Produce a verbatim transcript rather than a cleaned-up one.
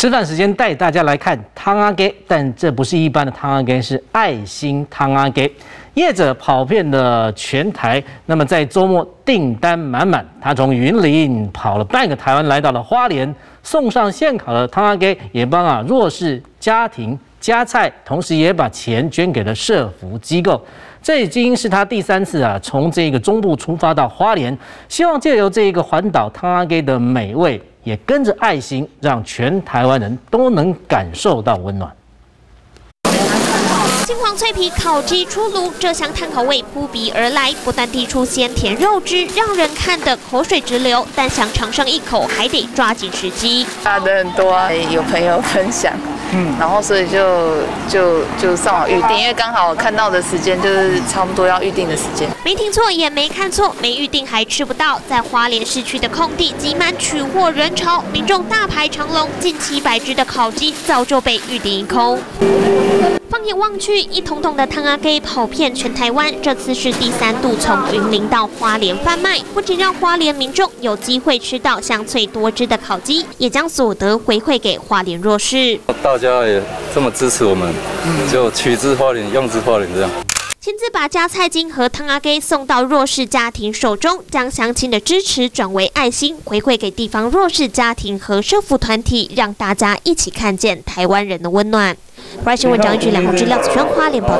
吃饭时间带大家来看汤阿给，但这不是一般的汤阿给，是爱心汤阿给。业者跑遍了全台，那么在周末订单满满，他从云林跑了半个台湾，来到了花莲，送上现烤的汤阿给，也帮啊弱势家庭加菜，同时也把钱捐给了社福机构。 这已经是他第三次啊，从这个中部出发到花莲，希望借由这一个环岛汤阿给的美味，也跟着爱心，让全台湾人都能感受到温暖。金黄脆皮烤鸡出炉，这香炭烤味扑鼻而来，不但递出鲜甜肉汁，让人看得口水直流，但想尝上一口还得抓紧时机。大的很多啊，有朋友分享。 嗯，然后所以就就就上网预定，因为刚好看到的时间就是差不多要预定的时间。没听错，也没看错，没预定还吃不到。在花莲市区的空地挤满取货人潮，民众大排长龙，近七百只的烤鸡早就被预定一空。放眼望去，一桶桶的汤阿给跑遍全台湾。这次是第三度从云林到花莲贩卖，不仅让花莲民众有机会吃到香脆多汁的烤鸡，也将所得回馈给花莲弱势。 大家也这么支持我们，就取之花莲，用之花莲这样。亲自把加菜金和汤阿给送到弱势家庭手中，将乡亲的支持转为爱心，回馈给地方弱势家庭和社福团体，让大家一起看见台湾人的温暖。华视新闻张一军、梁宏志、廖子轩花莲报。